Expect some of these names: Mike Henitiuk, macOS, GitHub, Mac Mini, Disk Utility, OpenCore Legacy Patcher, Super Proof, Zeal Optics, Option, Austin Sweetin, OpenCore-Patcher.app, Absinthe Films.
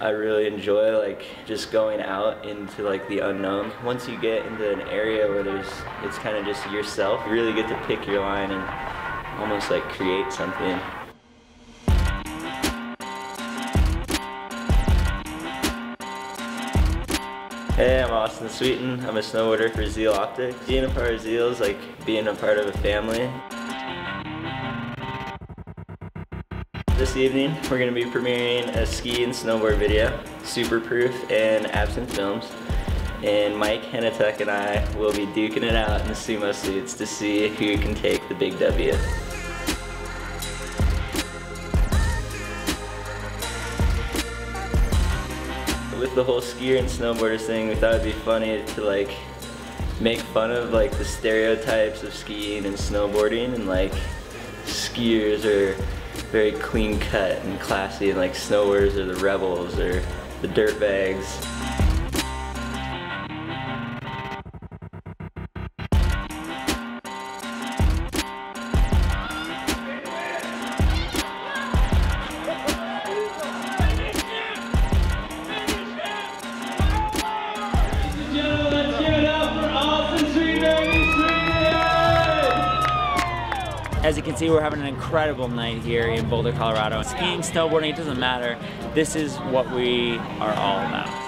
I really enjoy just going out into the unknown. Once you get into an area where it's kind of just yourself, you really get to pick your line and almost create something. Hey, I'm Austin Sweetin. I'm a snowboarder for Zeal Optics. Being a part of Zeal is like being a part of a family. This evening, we're going to be premiering a ski and snowboard video, Super Proof and Absinthe Films, and Mike Henitiuk and I will be duking it out in the sumo suits to see who can take the big W. With the whole skier and snowboarders thing, we thought it'd be funny to make fun of the stereotypes of skiing and snowboarding, and skiers are very clean cut and classy, and snowboarders are the rebels or the dirtbags. Ladies and gentlemen, let's give it up for Austin Sweetin, baby! As you can see, we're having an incredible night here in Boulder, Colorado. Skiing, snowboarding, it doesn't matter. This is what we are all about.